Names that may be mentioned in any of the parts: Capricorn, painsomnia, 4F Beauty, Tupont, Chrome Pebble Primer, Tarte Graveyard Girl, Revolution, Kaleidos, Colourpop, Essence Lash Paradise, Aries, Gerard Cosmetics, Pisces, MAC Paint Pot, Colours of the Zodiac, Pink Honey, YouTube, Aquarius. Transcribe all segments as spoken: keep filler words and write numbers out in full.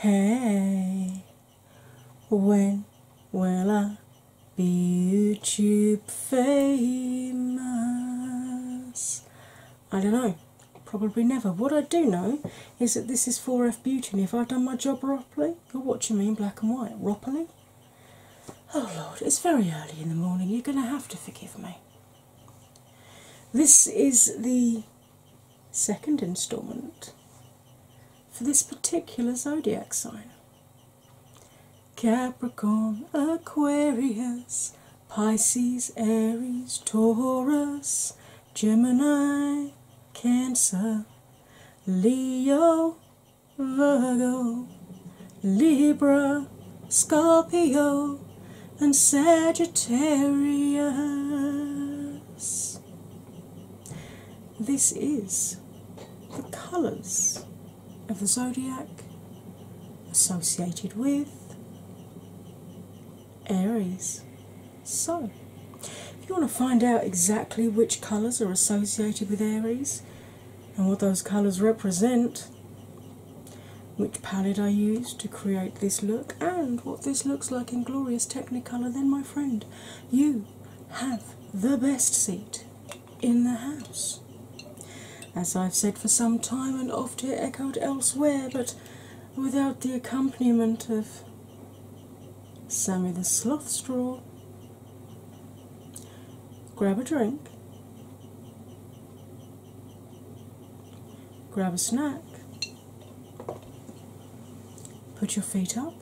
Hey, when will I be YouTube famous? I don't know, probably never. What I do know is that this is four F Beauty, and if I've done my job properly, you're watching me in black and white, properly. Oh Lord, it's very early in the morning, you're going to have to forgive me. This is the second instalment for this particular zodiac sign. Capricorn, Aquarius, Pisces, Aries, Taurus, Gemini, Cancer, Leo, Virgo, Libra, Scorpio, and Sagittarius. This is the colours of the zodiac associated with Aries. So, if you want to find out exactly which colours are associated with Aries and what those colours represent, which palette I used to create this look, and what this looks like in glorious Technicolor, then my friend, you have the best seat in the house. As I've said for some time and oft echoed elsewhere, but without the accompaniment of Sammy the Sloth Straw, grab a drink, grab a snack, put your feet up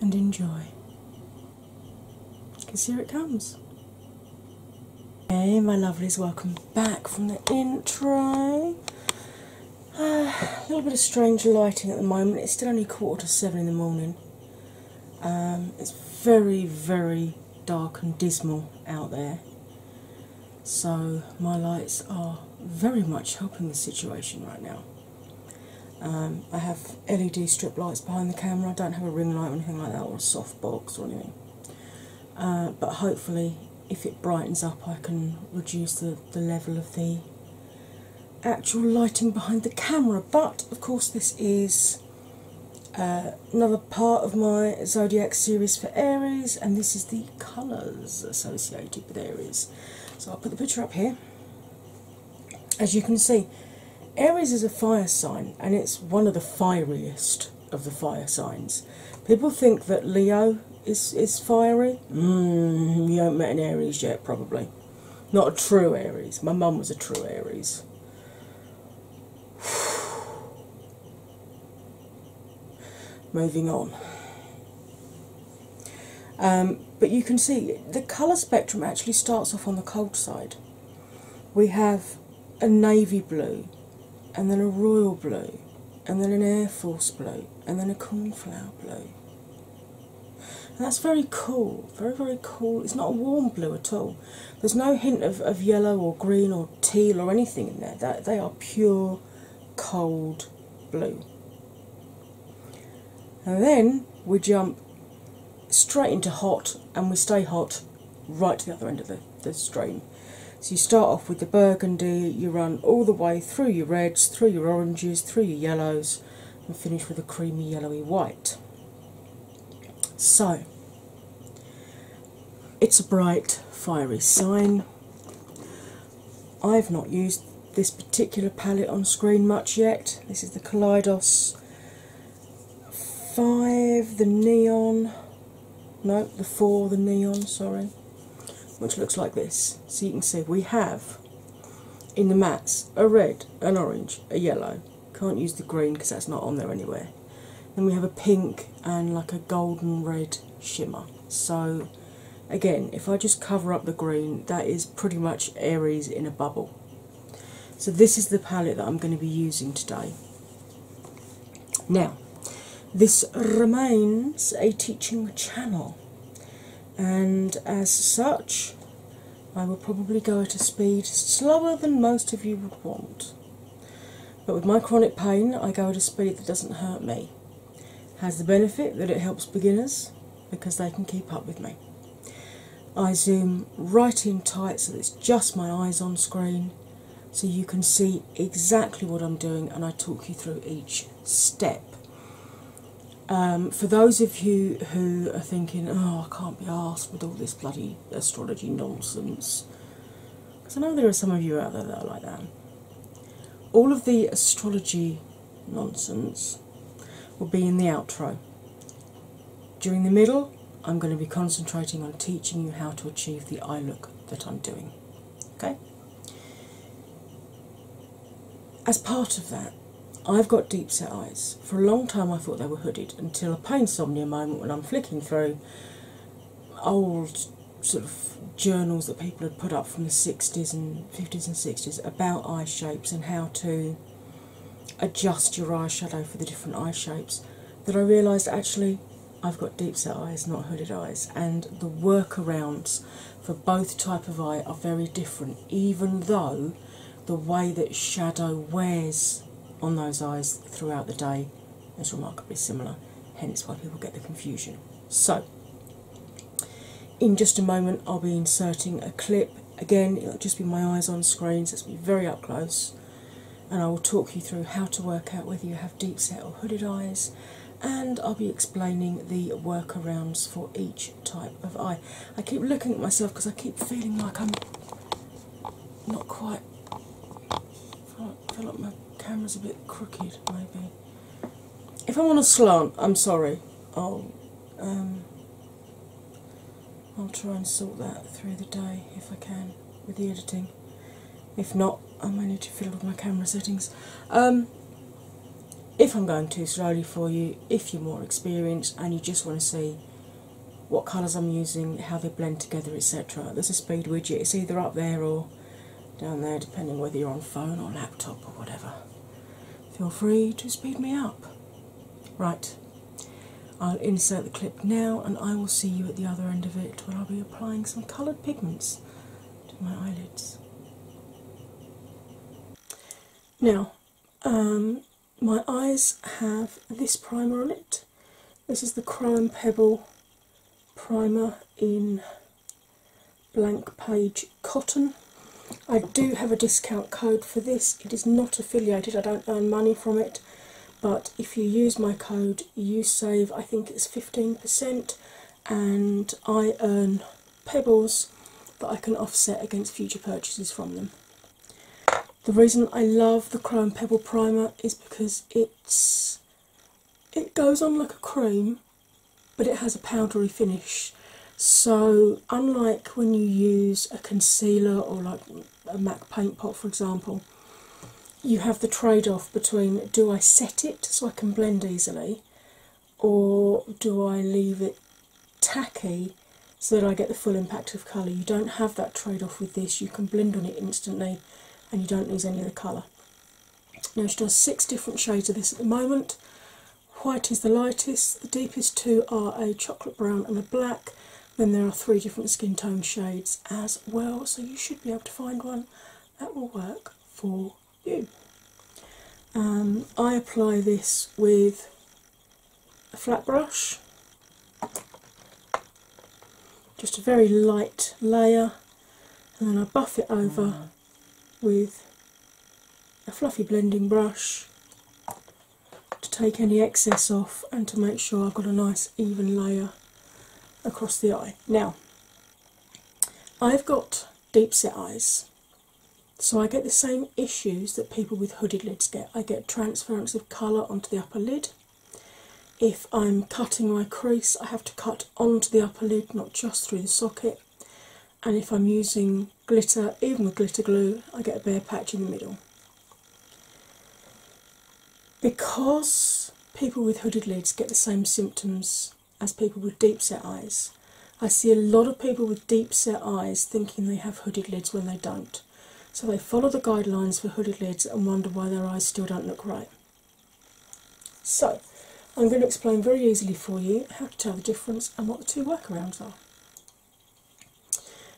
and enjoy, because here it comes. Hey my lovelies, welcome back from the intro. Uh, a little bit of strange lighting at the moment. It's still only quarter to seven in the morning. Um, it's very, very dark and dismal out there, so my lights are very much helping the situation right now. Um, I have L E D strip lights behind the camera. I don't have a ring light or anything like that, or a soft box or anything. Uh, but hopefully, if it brightens up, I can reduce the, the level of the actual lighting behind the camera. But of course, this is uh, another part of my Zodiac series for Aries, and this is the colours associated with Aries. So I'll put the picture up here. As you can see, Aries is a fire sign, and it's one of the fieriest of the fire signs. People think that Leo is, is fiery. Mmm, you haven't met an Aries yet, probably. Not a true Aries. My mum was a true Aries. Moving on. Um, but you can see the colour spectrum actually starts off on the cold side. We have a navy blue, and then a royal blue, and then an Air Force blue, and then a cornflower blue. And that's very cool, very, very cool. It's not a warm blue at all. There's no hint of, of yellow or green or teal or anything in there. That, they are pure, cold blue. And then we jump straight into hot, and we stay hot right to the other end of the, the stream. So you start off with the burgundy, you run all the way through your reds, through your oranges, through your yellows, and finish with a creamy yellowy white. So, it's a bright, fiery sign. I've not used this particular palette on screen much yet. This is the Kaleidos five, the neon, no, the four, the neon, sorry, which looks like this. So you can see we have in the mattes a red, an orange, a yellow. Can't use the green because that's not on there anywhere. Then we have a pink and like a golden red shimmer. So again, if I just cover up the green, that is pretty much Aries in a bubble. So this is the palette that I'm going to be using today. Now, this remains a teaching channel, and as such I will probably go at a speed slower than most of you would want, but with my chronic pain I go at a speed that doesn't hurt me. Has the benefit that it helps beginners because they can keep up with me. I zoom right in tight so that it's just my eyes on screen, so you can see exactly what I'm doing, and I talk you through each step. Um, for those of you who are thinking, oh, I can't be arsed with all this bloody astrology nonsense, because I know there are some of you out there that are like that, all of the astrology nonsense will be in the outro. During the middle, I'm going to be concentrating on teaching you how to achieve the eye look that I'm doing. Okay? As part of that, I've got deep set eyes. For a long time I thought they were hooded, until a painsomnia moment when I'm flicking through old sort of journals that people had put up from the sixties and fifties and sixties about eye shapes and how to adjust your eyeshadow for the different eye shapes, that I realised actually I've got deep set eyes, not hooded eyes, and the workarounds for both type of eye are very different, even though the way that shadow wears on those eyes throughout the day is remarkably similar, hence why people get the confusion. So in just a moment I'll be inserting a clip. Again, it'll just be my eyes on screen, so it's going to be very up close, and I will talk you through how to work out whether you have deep set or hooded eyes, and I'll be explaining the workarounds for each type of eye. I keep looking at myself because I keep feeling like I'm not quite, I feel like my camera's a bit crooked, maybe. If I'm on a slant, I'm sorry. I'll, um, I'll try and sort that through the day if I can with the editing. If not, I may need to fiddle with my camera settings. Um, if I'm going too slowly for you, if you're more experienced and you just want to see what colours I'm using, how they blend together, et cetera, there's a speed widget. It's either up there or down there, depending whether you're on phone or laptop or whatever. Feel free to speed me up. Right, I'll insert the clip now and I will see you at the other end of it where I'll be applying some coloured pigments to my eyelids. Now, um, my eyes have this primer on it. This is the Chrome Pebble Primer in Blank Page Cotton. I do have a discount code for this. It is not affiliated, I don't earn money from it, but if you use my code you save, I think it's fifteen percent, and I earn pebbles that I can offset against future purchases from them. The reason I love the Chrome Pebble Primer is because it's it goes on like a cream, but it has a powdery finish. So unlike when you use a concealer or like a MAC Paint Pot, for example, you have the trade-off between, do I set it so I can blend easily, or do I leave it tacky so that I get the full impact of colour? You don't have that trade-off with this. You can blend on it instantly and you don't lose any of the colour. Now she does six different shades of this at the moment. White is the lightest, the deepest two are a chocolate brown and a black. Then there are three different skin tone shades as well, so you should be able to find one that will work for you. Um, I apply this with a flat brush, just a very light layer, and then I buff it over with a fluffy blending brush to take any excess off and to make sure I've got a nice even layer across the eye. Now, I've got deep set eyes, so I get the same issues that people with hooded lids get. I get transference of colour onto the upper lid. If I'm cutting my crease, I have to cut onto the upper lid, not just through the socket. And if I'm using glitter, even with glitter glue, I get a bare patch in the middle. Because people with hooded lids get the same symptoms as people with deep set eyes, I see a lot of people with deep set eyes thinking they have hooded lids when they don't. So they follow the guidelines for hooded lids and wonder why their eyes still don't look right. So I'm going to explain very easily for you how to tell the difference and what the two workarounds are.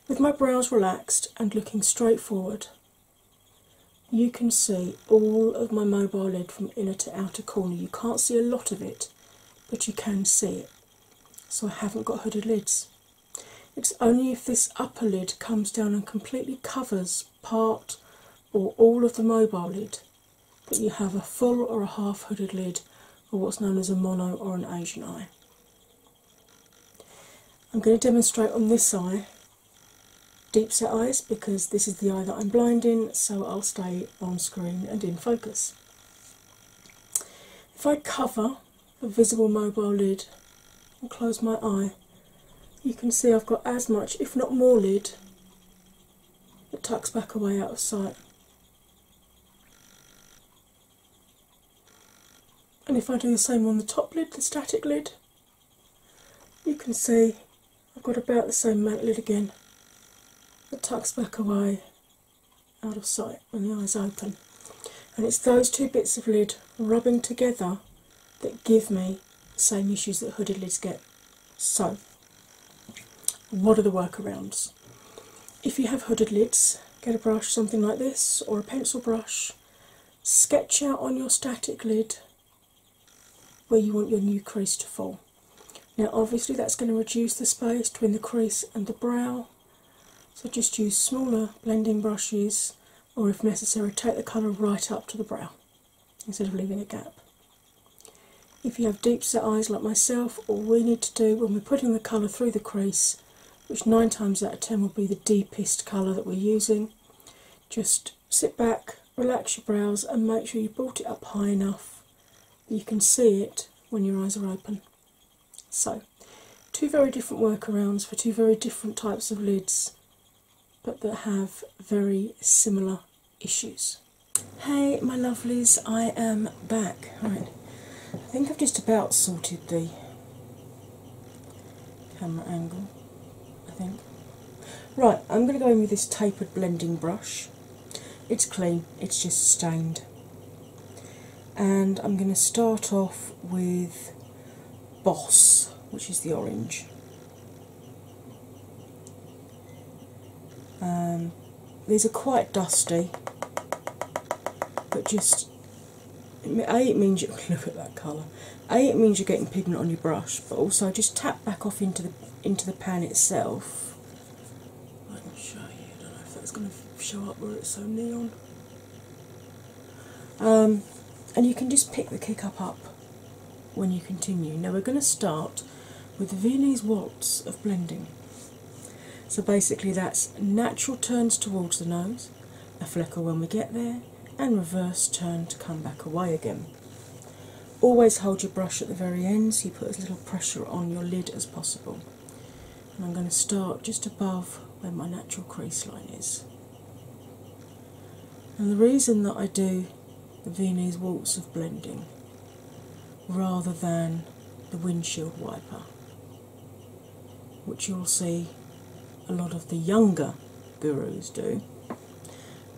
With my brows relaxed and looking straight forward, you can see all of my mobile lid from inner to outer corner. You can't see a lot of it, but you can see it. So I haven't got hooded lids. It's only if this upper lid comes down and completely covers part or all of the mobile lid that you have a full or a half hooded lid or what's known as a mono or an Asian eye. I'm going to demonstrate on this eye deep set eyes because this is the eye that I'm blind in, so I'll stay on screen and in focus. If I cover a visible mobile lid and close my eye, you can see I've got as much, if not more, lid that tucks back away out of sight. And if I do the same on the top lid, the static lid, you can see I've got about the same amount of lid again that tucks back away out of sight when the eye's open. And it's those two bits of lid rubbing together that give me the same issues that hooded lids get. So, what are the workarounds? If you have hooded lids, get a brush, something like this, or a pencil brush, sketch out on your static lid where you want your new crease to fall. Now obviously that's going to reduce the space between the crease and the brow, so just use smaller blending brushes, or if necessary take the colour right up to the brow instead of leaving a gap. If you have deep set eyes like myself, all we need to do when we're putting the colour through the crease, which nine times out of ten will be the deepest colour that we're using, just sit back, relax your brows and make sure you brought it up high enough that you can see it when your eyes are open. So, two very different workarounds for two very different types of lids, but that have very similar issues. Hey my lovelies, I am back. Right, I think I've just about sorted the camera angle, I think. Right, I'm going to go in with this tapered blending brush. It's clean, it's just stained. And I'm going to start off with Boss, which is the orange. Um, these are quite dusty, but just a it means you look at that colour. A it means you're getting pigment on your brush, but also just tap back off into the into the pan itself. I can show you. I don't know if that's going to show up where it's so neon. Um, and you can just pick the kick up up when you continue. Now we're going to start with the Viennese Waltz of blending. So basically that's natural turns towards the nose, a fleckle when we get there, and reverse turn to come back away again. Always hold your brush at the very end so you put as little pressure on your lid as possible. And I'm going to start just above where my natural crease line is. And the reason that I do the Viennese Waltz of blending rather than the windshield wiper, which you'll see a lot of the younger gurus do.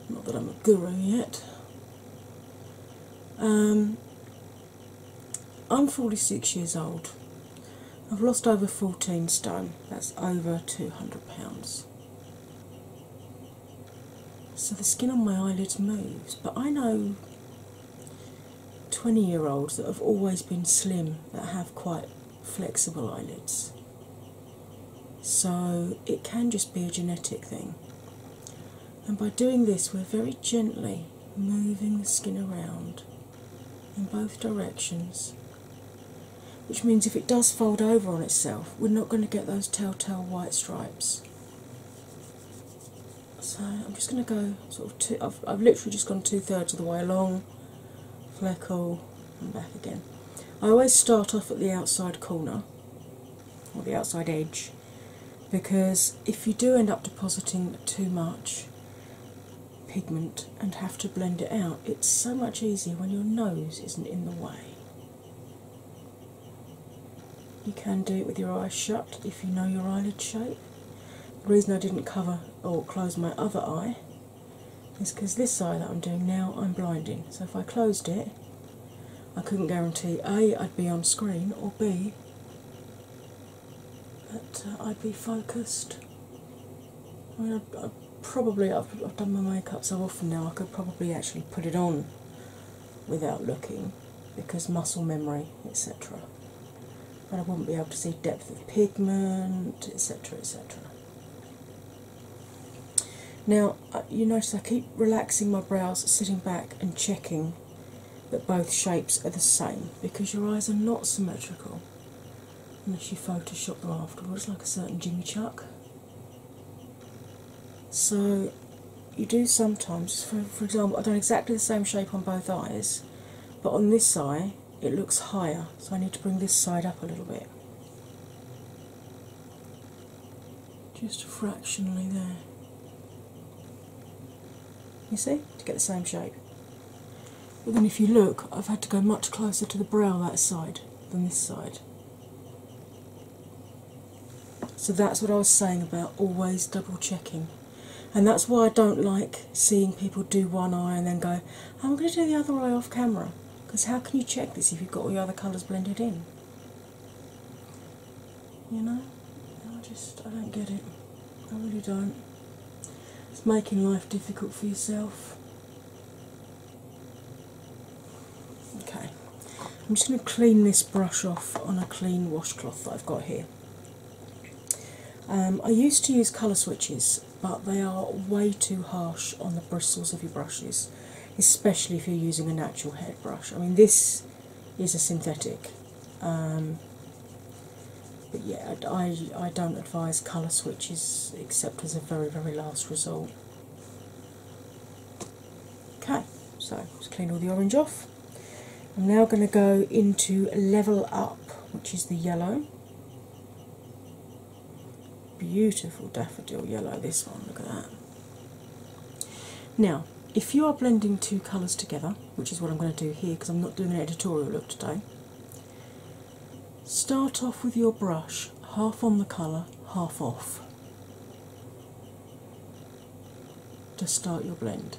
Not that I'm a guru yet. Um, I'm forty-six years old. I've lost over fourteen stone. That's over two hundred pounds. So the skin on my eyelids moves, but I know twenty year olds that have always been slim that have quite flexible eyelids. So it can just be a genetic thing. And by doing this, we're very gently moving the skin around in both directions, which means if it does fold over on itself, we're not going to get those telltale white stripes. So I'm just going to go sort of two, I've, I've literally just gone two thirds of the way along, fleckle and back again. I always start off at the outside corner or the outside edge, because if you do end up depositing too much pigment and have to blend it out, it's so much easier when your nose isn't in the way. You can do it with your eyes shut if you know your eyelid shape. The reason I didn't cover or close my other eye is because this eye that I'm doing now I'm blind in, so if I closed it I couldn't guarantee A I'd be on screen, or B that uh, I'd be focused. I mean, I, I probably, I've, I've done my makeup so often now, I could probably actually put it on without looking, because muscle memory, et cetera. But I wouldn't be able to see depth of pigment, et cetera, et cetera. Now, you notice I keep relaxing my brows, sitting back and checking that both shapes are the same because your eyes are not symmetrical unless you Photoshop them afterwards, like a certain Jimmy Chuck. So you do sometimes, for, for example, I've done exactly the same shape on both eyes, but on this eye it looks higher, so I need to bring this side up a little bit. Just fractionally there. You see? To get the same shape. But then if you look, I've had to go much closer to the brow that side than this side. So that's what I was saying about always double checking. And that's why I don't like seeing people do one eye and then go, I'm going to do the other eye off camera. Because how can you check this if you've got all your other colours blended in? You know? I just, I don't get it. I really don't. It's making life difficult for yourself. Okay, I'm just going to clean this brush off on a clean washcloth that I've got here. Um, I used to use colour switches, but they are way too harsh on the bristles of your brushes, especially if you're using a natural hair brush. I mean, this is a synthetic, um, but yeah, I, I don't advise colour switches except as a very, very last resort. Okay, so just clean all the orange off. I'm now going to go into Level Up, which is the yellow. Beautiful daffodil yellow, this one, look at that. Now, if you are blending two colours together, which is what I'm going to do here because I'm not doing an editorial look today, start off with your brush half on the colour, half off to start your blend.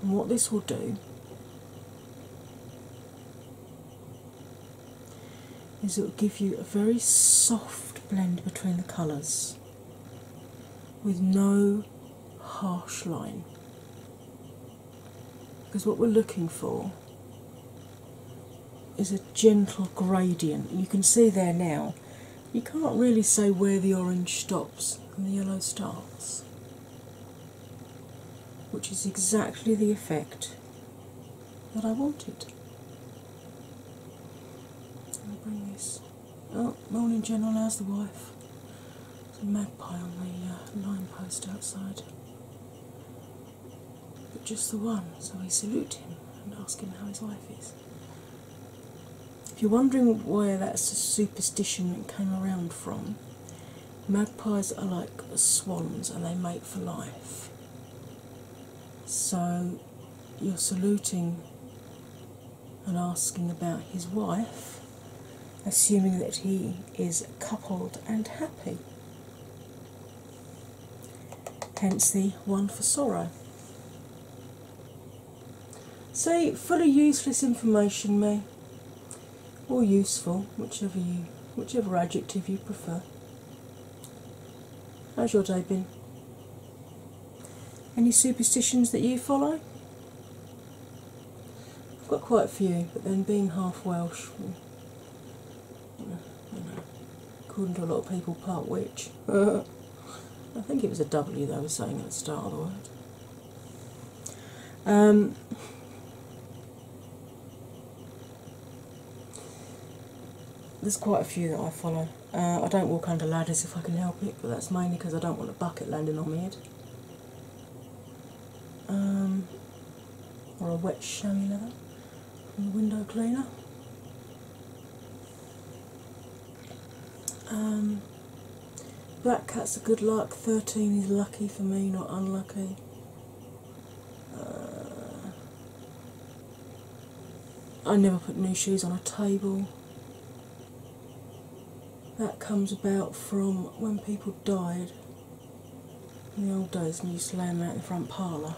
And what this will do is it will give you a very soft blend between the colours with no harsh line. Because what we're looking for is a gentle gradient. You can see there now, you can't really say where the orange stops and the yellow starts, which is exactly the effect that I wanted. I'll bring this. Oh, morning General, how's the wife? There's a magpie on the uh, line post outside. But just the one, so we salute him and ask him how his wife is. If you're wondering where that superstition came around from, magpies are like swans and they mate for life. So you're saluting and asking about his wife, assuming that he is coupled and happy. Hence the one for sorrow. See, full of useless information, me. Or useful, whichever you, whichever adjective you prefer. How's your day been? Any superstitions that you follow? I've got quite a few, but then being half Welsh, you know, you know, according to a lot of people, part witch. I think it was a W they were saying at the start of the word. Um, There's quite a few that I follow. Uh, I don't walk under ladders if I can help it, but that's mainly because I don't want a bucket landing on my head. Um, or a wet chamois leather from the window cleaner. Um, black cat's a good luck, thirteen is lucky for me, not unlucky. Uh, I never put new shoes on a table. That comes about from when people died in the old days and used to lay them out in the front parlour.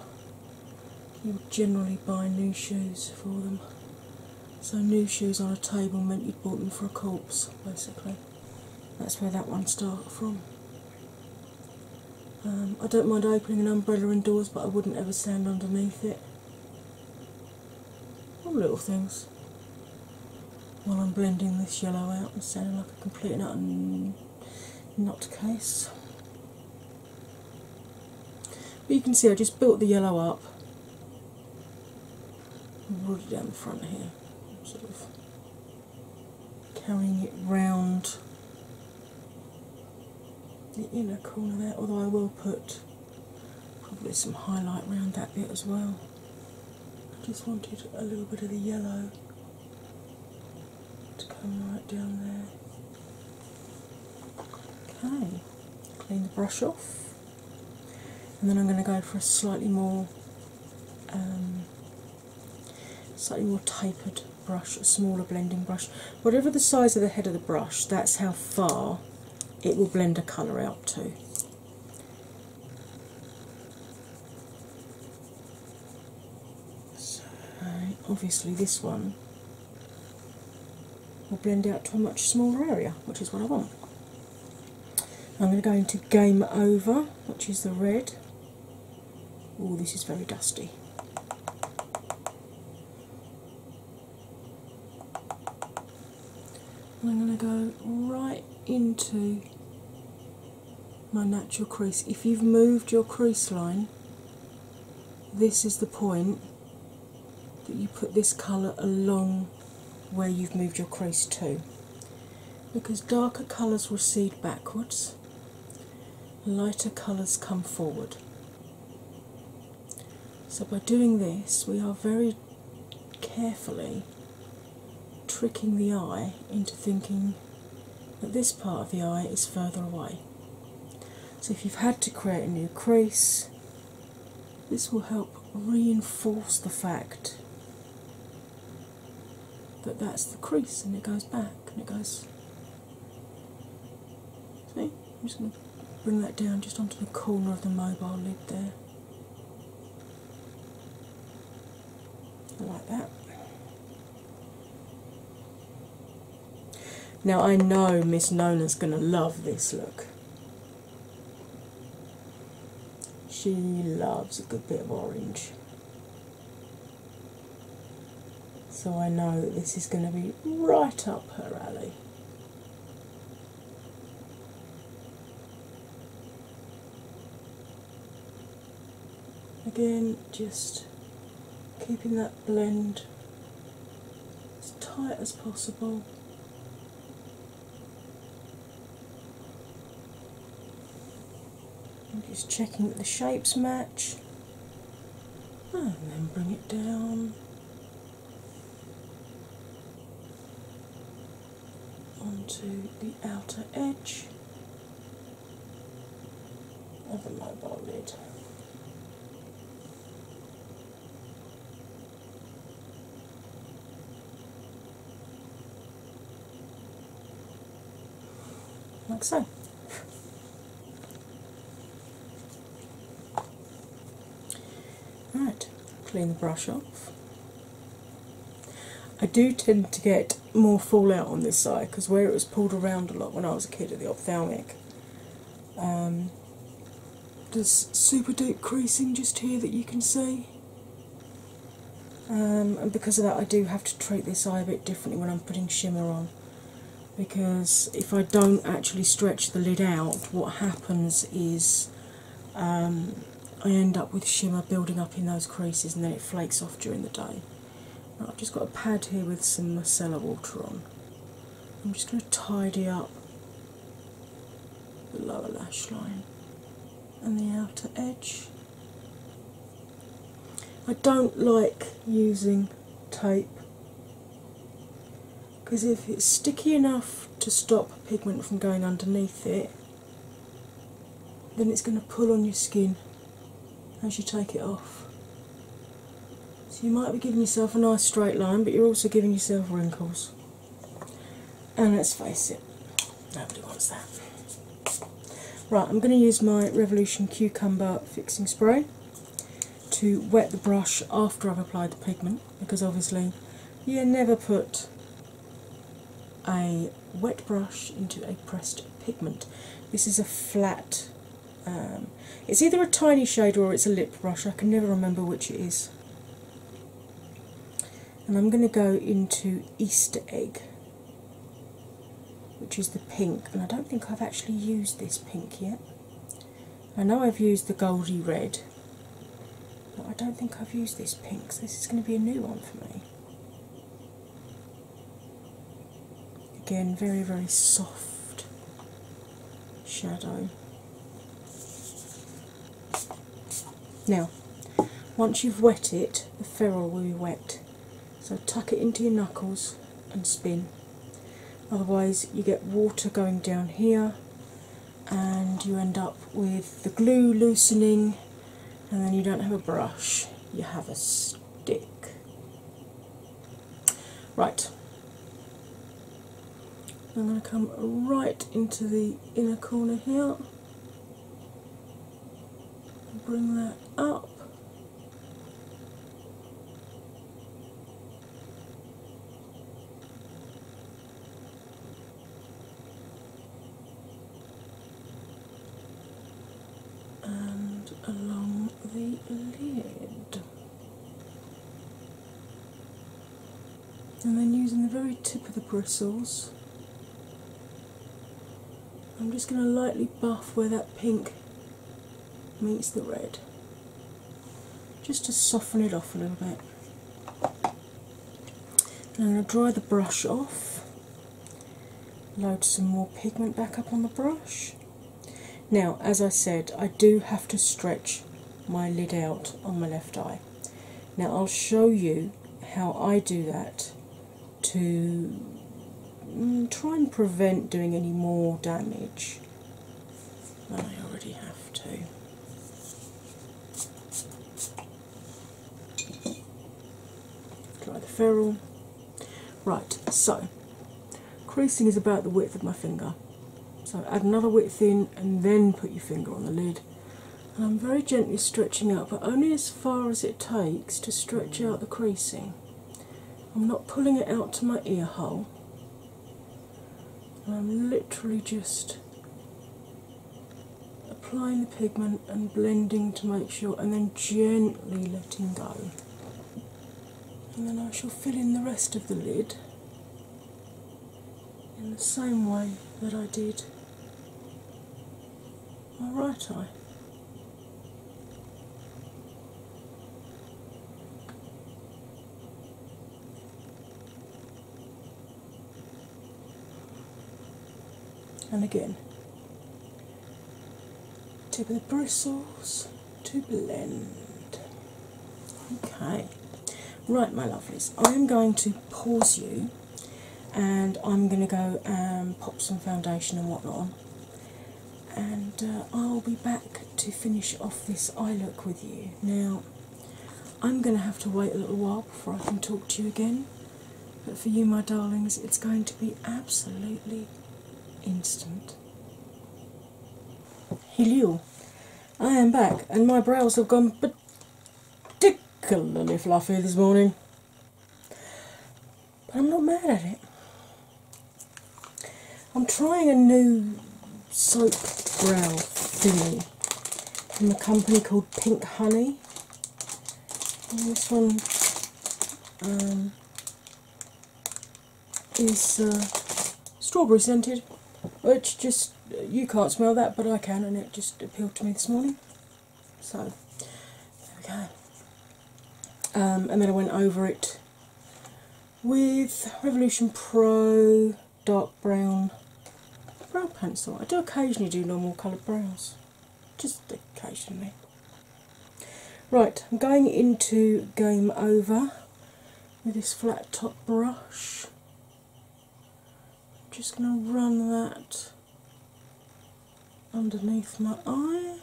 You would generally buy new shoes for them. So new shoes on a table meant you'd bought them for a corpse, basically. That's where that one started from. Um, I don't mind opening an umbrella indoors, but I wouldn't ever stand underneath it. All little things. While I'm blending this yellow out, I'm sounding like a complete and utter nutcase. But you can see I just built the yellow up Roll it down the front here, sort of carrying it round the inner corner there, although I will put probably some highlight around that bit as well. I just wanted a little bit of the yellow to come right down there. Okay, clean the brush off, and then I'm going to go for a slightly more um, slightly more tapered brush, a smaller blending brush. Whatever the size of the head of the brush, that's how far it will blend a colour out to. So obviously this one will blend out to a much smaller area, which is what I want. I'm going to go into Game Over, which is the red. Oh, this is very dusty. I'm going to go right into my natural crease. If you've moved your crease line, this is the point that you put this colour along where you've moved your crease to, because darker colours recede backwards, lighter colours come forward. So by doing this, we are very carefully tricking the eye into thinking that this part of the eye is further away. So if you've had to create a new crease, this will help reinforce the fact that that's the crease, and it goes back and it goes. See, I'm just going to bring that down just onto the corner of the mobile lid there, like that. Now I know Miss Nola's going to love this look. She loves a good bit of orange. So I know that this is going to be right up her alley. Again, just keeping that blend as tight as possible. Just checking that the shapes match, and then bring it down onto the outer edge of the mobile lid. Like so. Clean the brush off. I do tend to get more fallout on this side because where it was pulled around a lot when I was a kid at the ophthalmic, um, there's super deep creasing just here that you can see, um, and because of that I do have to treat this eye a bit differently when I'm putting shimmer on, because if I don't actually stretch the lid out, what happens is um, I end up with shimmer building up in those creases, and then it flakes off during the day. Now I've just got a pad here with some micellar water on. I'm just going to tidy up the lower lash line and the outer edge. I don't like using tape, because if it's sticky enough to stop pigment from going underneath it, then it's going to pull on your skin as you take it off. So you might be giving yourself a nice straight line, but you're also giving yourself wrinkles. And let's face it, nobody wants that. Right, I'm going to use my Revolution Cucumber Fixing Spray to wet the brush after I've applied the pigment, because obviously you never put a wet brush into a pressed pigment. This is a flat, Um, it's either a tiny shade or it's a lip brush. I can never remember which it is. And I'm going to go into Easter Egg, which is the pink. And I don't think I've actually used this pink yet. I know I've used the goldy red, But I don't think I've used this pink, so this is going to be a new one for me. Again, very, very soft shadow. Now, once you've wet it, the ferrule will be wet. So tuck it into your knuckles and spin. Otherwise you get water going down here and you end up with the glue loosening, and then you don't have a brush, you have a stick. Right, I'm going to come right into the inner corner here, bring that up. And then using the very tip of the bristles, I'm just going to lightly buff where that pink meets the red, just to soften it off a little bit. And I'm going to dry the brush off, load some more pigment back up on the brush. Now, as I said, I do have to stretch my lid out on my left eye. Now I'll show you how I do that to try and prevent doing any more damage than I already have to. Dry the ferrule. Right, so creasing is about the width of my finger. So add another width in and then put your finger on the lid. And I'm very gently stretching out, but only as far as it takes to stretch out the creasing. I'm not pulling it out to my ear hole. I'm literally just applying the pigment and blending to make sure, and then gently letting go. And then I shall fill in the rest of the lid in the same way that I did my right eye. And again, tip of the bristles to blend. Okay, right, my lovelies, I'm going to pause you and I'm going to go and pop some foundation and whatnot on. And uh, I'll be back to finish off this eye look with you. Now, I'm going to have to wait a little while before I can talk to you again. But for you, my darlings, it's going to be absolutely instant. Hello, I am back, and my brows have gone particularly fluffy this morning, but I'm not mad at it. I'm trying a new soap brow thingy from a company called Pink Honey, and this one um, is uh, strawberry scented. Which just, you can't smell that, but I can, and it just appealed to me this morning. So, there we go. Um, and then I went over it with Revolution Pro Dark Brown Brow Pencil. I do occasionally do normal coloured brows. Just occasionally. Right, I'm going into Game Over with this flat top brush. Just going to run that underneath my eye.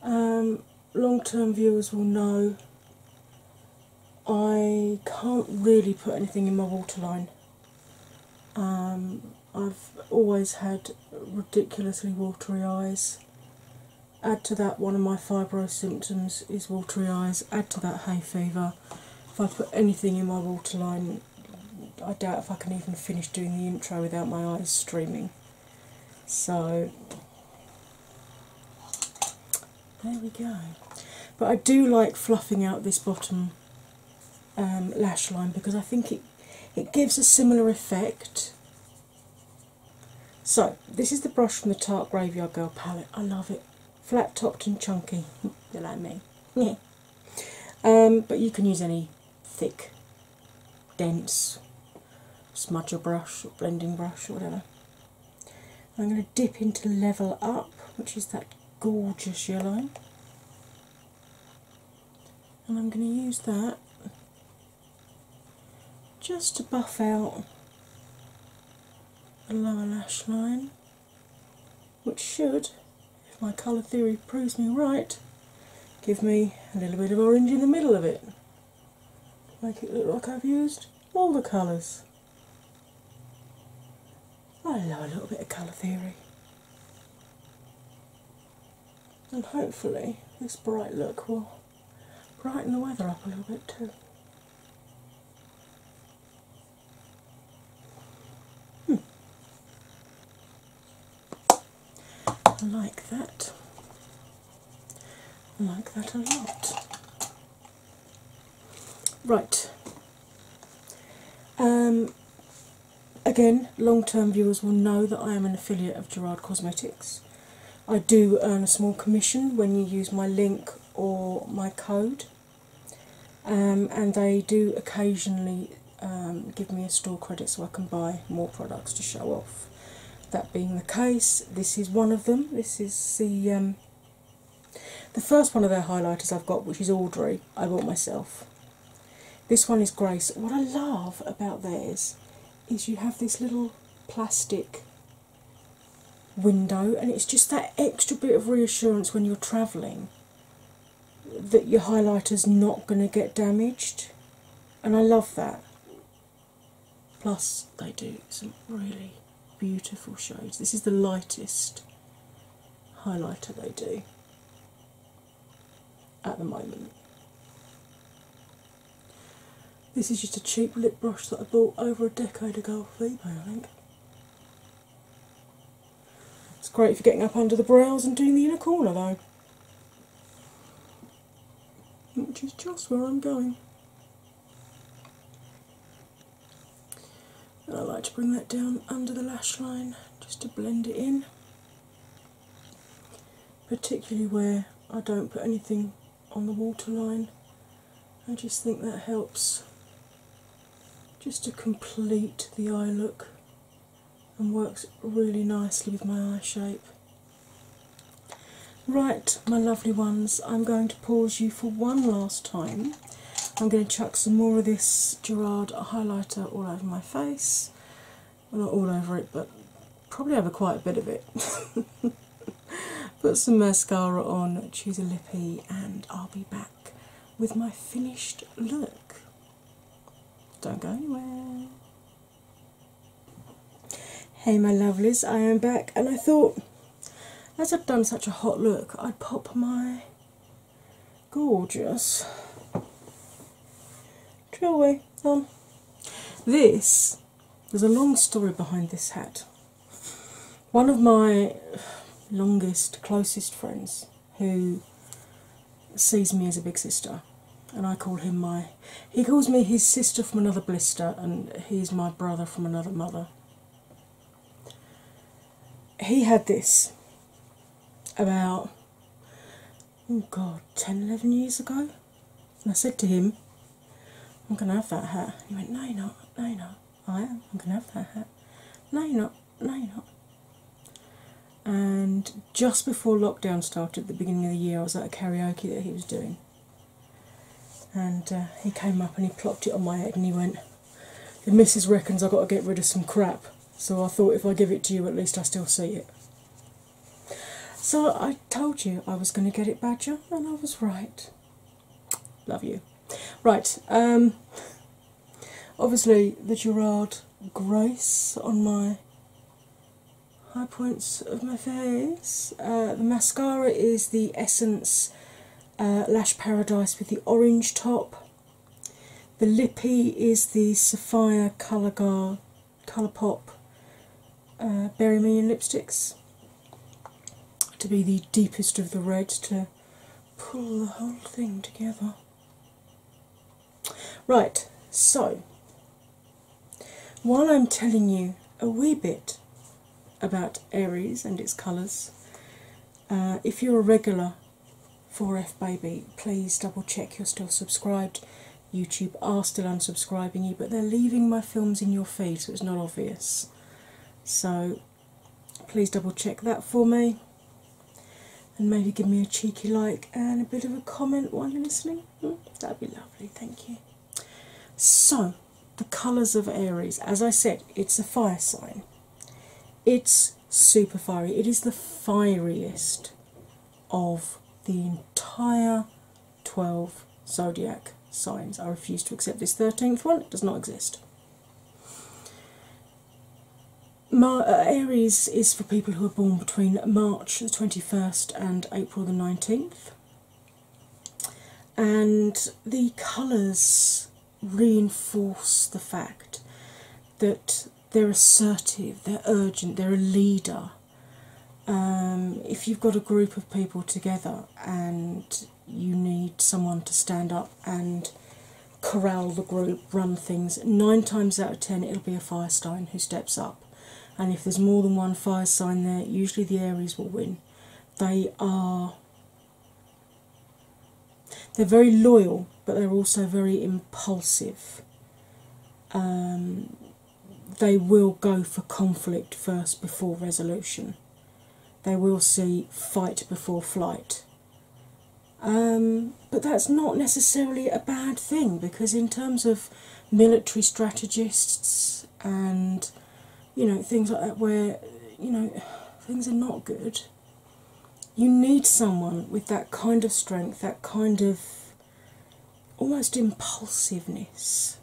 Um, long-term viewers will know I can't really put anything in my waterline. Um, I've always had ridiculously watery eyes. Add to that one of my fibro symptoms is watery eyes. Add to that hay fever. If I put anything in my waterline, I doubt if I can even finish doing the intro without my eyes streaming. So, there we go. But I do like fluffing out this bottom um, lash line, because I think it, it gives a similar effect. So, this is the brush from the Tarte Graveyard Girl palette. I love it. flat topped and chunky. They're like me. Yeah. Um, but you can use any thick, dense smudger brush or blending brush or whatever. I'm going to dip into Level Up, which is that gorgeous yellow, and I'm going to use that just to buff out the lower lash line, which should, if my colour theory proves me right, give me a little bit of orange in the middle of it. Make it look like I've used all the colours. I love a little bit of colour theory. And hopefully this bright look will brighten the weather up a little bit too. I like that. I like that a lot. Right. Um, again, long-term viewers will know that I am an affiliate of Gerard Cosmetics. I do earn a small commission when you use my link or my code. Um, and they do occasionally um, give me a store credit so I can buy more products to show off. That being the case, this is one of them. This is the um, the first one of their highlighters I've got, which is Audrey. I bought myself. This one is Grace. What I love about theirs is you have this little plastic window, and it's just that extra bit of reassurance when you're travelling that your highlighter's not going to get damaged, and I love that. Plus, they do some really beautiful shades. This is the lightest highlighter they do at the moment. This is just a cheap lip brush that I bought over a decade ago off eBay, I think. It's great for getting up under the brows and doing the inner corner though, which is just where I'm going. And I like to bring that down under the lash line just to blend it in, particularly where I don't put anything on the waterline. I just think that helps just to complete the eye look and works really nicely with my eye shape. Right, my lovely ones, I'm going to pause you for one last time. I'm going to chuck some more of this Gerard highlighter all over my face. Well, not all over it, but probably over quite a bit of it. Put some mascara on, choose a lippy, and I'll be back with my finished look. Don't go anywhere. Hey my lovelies, I am back, and I thought, as I've done such a hot look, I'd pop my gorgeous Away on. This, there's a long story behind this hat. One of my longest, closest friends, who sees me as a big sister, and I call him my, he calls me his sister from another blister, and he's my brother from another mother. He had this about, oh god, ten, eleven years ago, and I said to him, I'm going to have that hat. He went, no you're not, no you're not. I am, I'm going to have that hat. No you're not, no you're not. And just before lockdown started at the beginning of the year, I was at a karaoke that he was doing. And uh, he came up and he plopped it on my head and he went, the missus reckons I've got to get rid of some crap, so I thought if I give it to you at least I still see it. So I told you I was going to get it, Badger, and I was right. Love you. Right, um, obviously the Gerard Grace on my high points of my face. Uh, the mascara is the Essence uh, Lash Paradise with the orange top. The lippy is the Sapphire Colour Colourpop uh, Bury Me in Lipsticks, to be the deepest of the reds to pull the whole thing together. Right, so, while I'm telling you a wee bit about Aries and its colours, Uh, if you're a regular four F baby, please double check you're still subscribed. YouTube are still unsubscribing you, but they're leaving my films in your feed, so it's not obvious. So please double check that for me, and maybe give me a cheeky like and a bit of a comment while you're listening. Mm, that'd be lovely, thank you. So, the colours of Aries. As I said, it's a fire sign. It's super fiery. It is the fieriest of the entire twelve zodiac signs. I refuse to accept this thirteenth one. It does not exist. Mar uh, Aries is for people who are born between March the twenty-first and April the nineteenth. And the colours reinforce the fact that they're assertive, they're urgent, they're a leader. Um, if you've got a group of people together and you need someone to stand up and corral the group, run things, nine times out of ten it'll be a fire sign who steps up. And if there's more than one fire sign there, usually the Aries will win. They are... they're very loyal, but they're also very impulsive. Um, They will go for conflict first before resolution. They will see fight before flight. Um, but that's not necessarily a bad thing, because in terms of military strategists and, you know, things like that where, you know, things are not good, you need someone with that kind of strength, that kind of almost impulsiveness.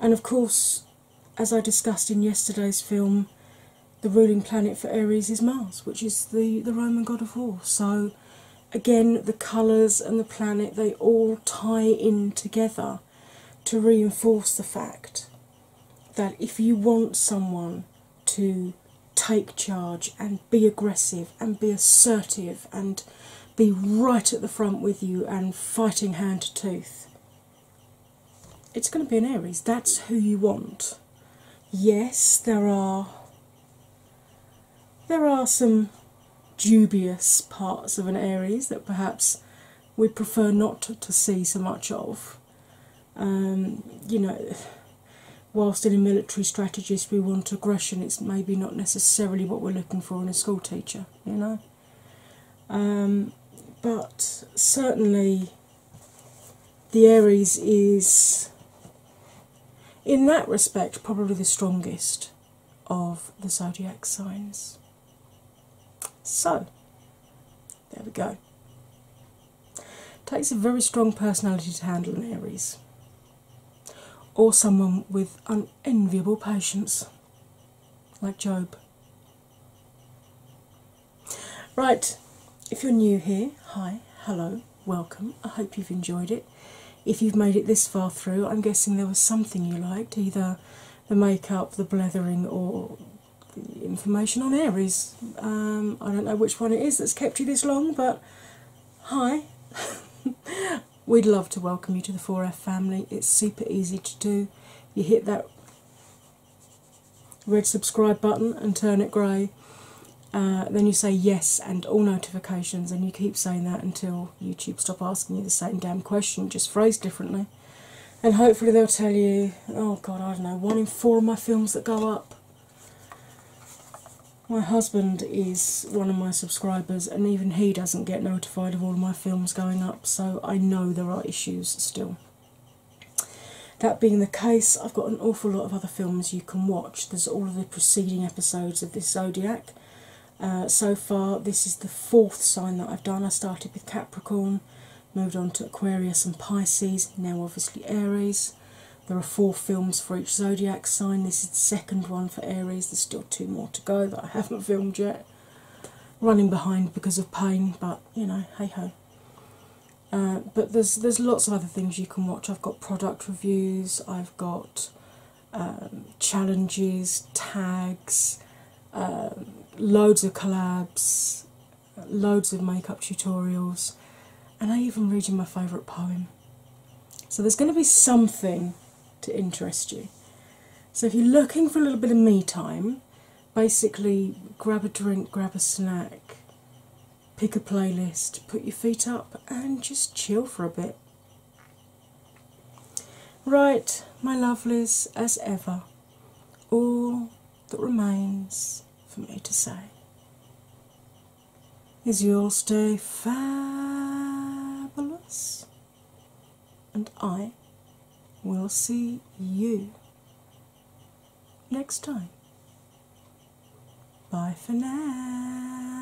And of course, as I discussed in yesterday's film, the ruling planet for Aries is Mars, which is the, the Roman god of war. So again, the colours and the planet, they all tie in together to reinforce the fact that if you want someone to take charge and be aggressive and be assertive and be right at the front with you and fighting hand to tooth, it's going to be an Aries. That's who you want. Yes, there are there are some dubious parts of an Aries that perhaps we prefer not to, to see so much of. Um, you know, whilst in a military strategist we want aggression, it's maybe not necessarily what we're looking for in a school teacher, you know. Um, but certainly the Aries is, in that respect, probably the strongest of the zodiac signs. So, there we go. Takes a very strong personality to handle an Aries, or someone with unenviable patience, like Job. Right, if you're new here, hi, hello, welcome. I hope you've enjoyed it. If you've made it this far through, I'm guessing there was something you liked, either the makeup, the blethering, or the information on Aries. Um, I don't know which one it is that's kept you this long, but hi. We'd love to welcome you to the four F family. It's super easy to do. You hit that red subscribe button and turn it grey. Uh, then you say yes and all notifications, and you keep saying that until YouTube stop asking you the same damn question, just phrased differently. And hopefully they'll tell you, oh god, I don't know, one in four of my films that go up. My husband is one of my subscribers, and even he doesn't get notified of all of my films going up, so I know there are issues still. That being the case, I've got an awful lot of other films you can watch. There's all of the preceding episodes of this zodiac. Uh, so far, this is the fourth sign that I've done. I started with Capricorn, moved on to Aquarius and Pisces, now obviously Aries. There are four films for each zodiac sign. This is the second one for Aries. There's still two more to go that I haven't filmed yet. Running behind because of pain, but, you know, hey-ho. Uh, but there's, there's lots of other things you can watch. I've got product reviews, I've got um, challenges, tags, um, loads of collabs, loads of makeup tutorials, and I even read you my favourite poem. So there's going to be something to interest you. So if you're looking for a little bit of me time, basically grab a drink, grab a snack, pick a playlist, put your feet up and just chill for a bit. Right, my lovelies, as ever, all that remains for me to say is you'll stay fabulous, and I will see you next time. Bye for now.